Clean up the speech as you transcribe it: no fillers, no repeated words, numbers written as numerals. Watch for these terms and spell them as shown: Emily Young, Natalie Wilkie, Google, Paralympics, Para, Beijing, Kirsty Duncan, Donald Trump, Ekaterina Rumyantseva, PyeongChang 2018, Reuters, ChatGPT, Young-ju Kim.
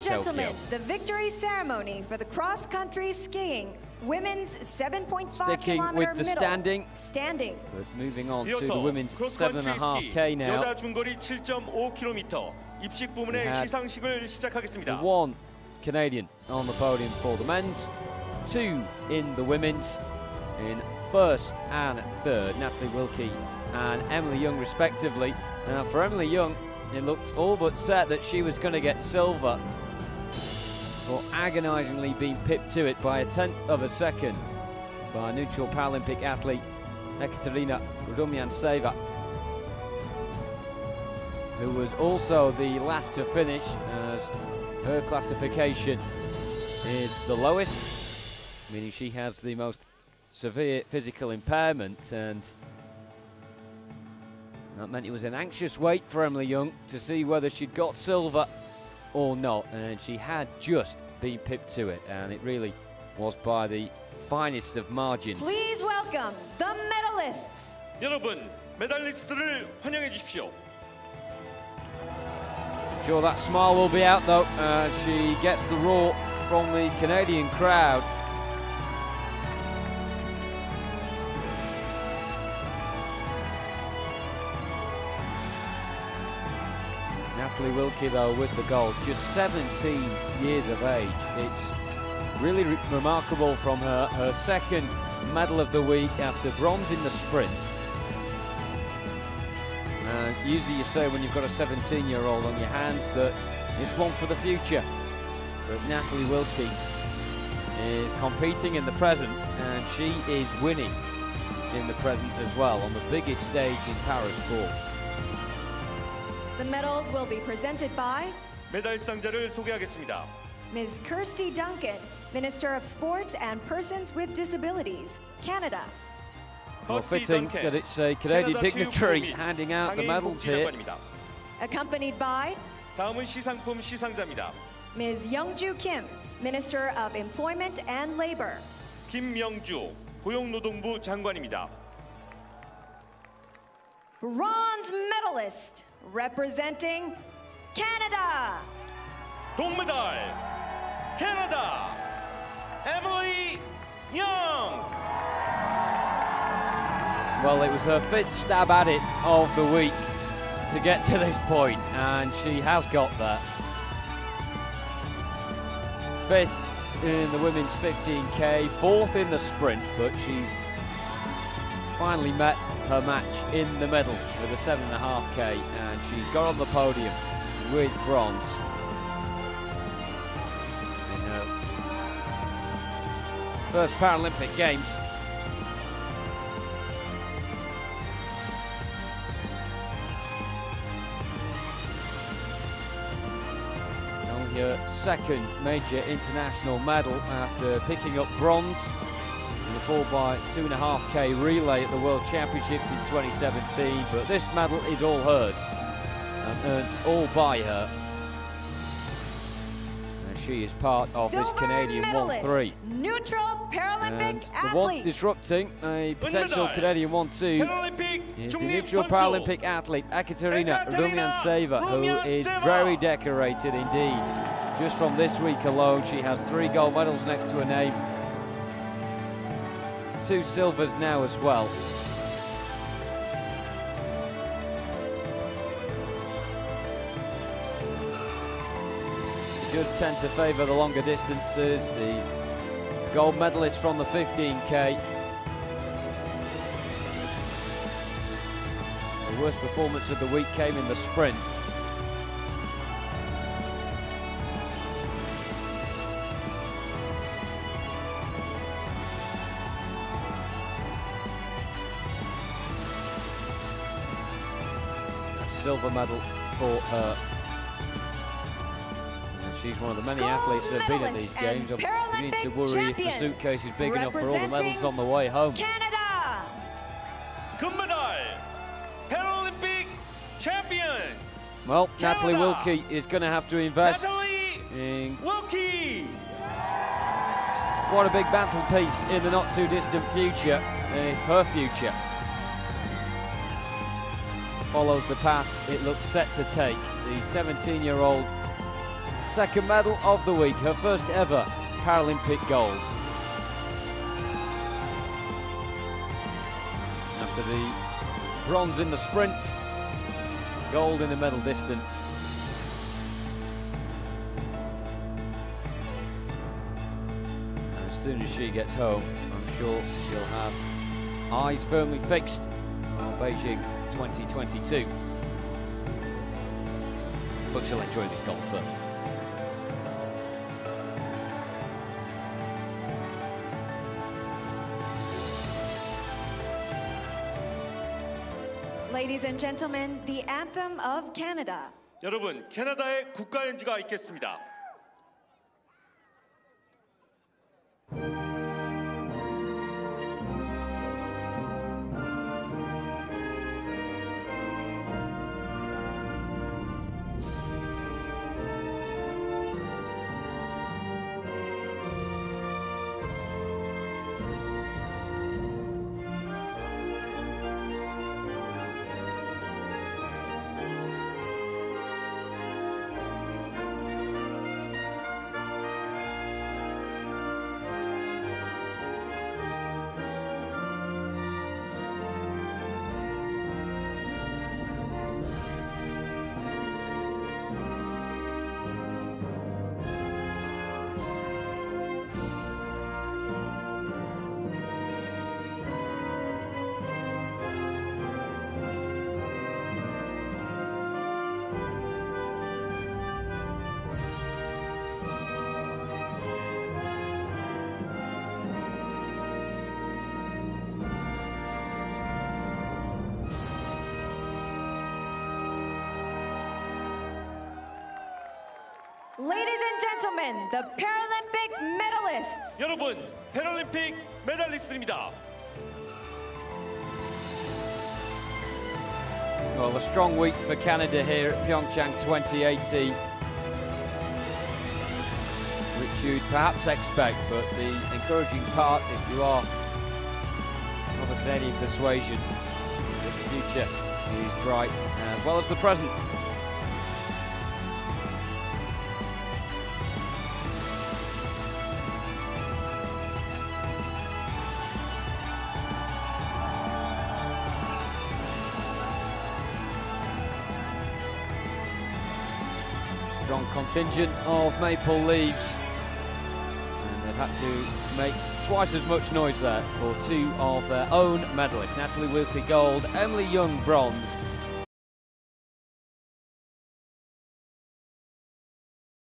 Gentlemen, the victory ceremony for the cross-country skiing women's 7.5 kilometer with the standing. We're moving on to the women's 7.5K now. We had one Canadian on the podium for the men's, two in the women's, in first and third, Natalie Wilkie and Emily Young respectively. Now for Emily Young, it looked all but set that she was going to get silver, for agonisingly being pipped to it by a tenth of a second by neutral Paralympic athlete Ekaterina Rumyantseva, who was also the last to finish, as her classification is the lowest, meaning she has the most severe physical impairment, and that meant it was an anxious wait for Emily Young to see whether she'd got silver or not, and she had just been pipped to it, and it really was by the finest of margins. Please welcome the medalists. 여러분, 메달리스트를 환영해 주십시오. I'm sure that smile will be out though as she gets the roar from the Canadian crowd. Natalie Wilkie, though, with the gold, just 17 years of age. It's really remarkable from her, her second medal of the week after bronze in the sprint. And usually you say when you've got a 17-year-old on your hands that it's one for the future. But Natalie Wilkie is competing in the present, and she is winning in the present as well on the biggest stage in para sport. The medals will be presented by Ms. Kirsty Duncan, Minister of Sport and Persons with Disabilities, Canada. Well, fitting that it's a Canadian dignitary handing out the medals here. Accompanied by Ms. Young-ju Kim, Minister of Employment and Labour. Bronze medalist representing Canada. Gold medal, Canada, Emily Young. Well, it was her fifth stab at it of the week to get to this point, and she has got that. Fifth in the women's 15K, fourth in the sprint, but she's finally met her match in the medal with a 7.5K, and she got on the podium with bronze in her first Paralympic Games. Only her second major international medal after picking up bronze in the 4x2.5K relay at the World Championships in 2017, but this medal is all hers and earned all by her. And she is part of this Canadian 1-3. Neutral Paralympic athlete. The one disrupting a potential Canadian 1-2 is the neutral Paralympic athlete Ekaterina Rumyantseva, who is very decorated indeed. Just from this week alone, she has 3 gold medals next to her name. 2 silvers now as well. The judges tend to favour the longer distances. The gold medalist from the 15K. The worst performance of the week came in the sprint. Silver medal for her. And she's one of the many athleets that have been at these games. You need to worry if the suitcase is big enough for all the medals on the way home. Canada! Gold medal! Paralympic champion! Well, Canada. Natalie Wilkie is going to have to invest in quite a big mantelpiece in the not too distant future, her future. Follows the path it looks set to take. The 17-year-old second medal of the week, her first ever Paralympic gold. After the bronze in the sprint, gold in the medal distance. As soon as she gets home, I'm sure she'll have eyes firmly fixed on Beijing 2022. But she'll enjoy this gold first. Ladies and gentlemen, the anthem of Canada. 여러분, 캐나다의 국가 연주가 있겠습니다. Ladies and gentlemen, the Paralympic medalists. 여러분, 패럴림픽 메달리스트입니다. Well, a strong week for Canada here at PyeongChang 2018, which you'd perhaps expect, but the encouraging part, if you are of a Canadian persuasion, is that the future is bright as well as the present. Strong contingent of maple leaves, and they've had to make twice as much noise there for two of their own medalists. Natalie Wilkie gold, Emily Young bronze.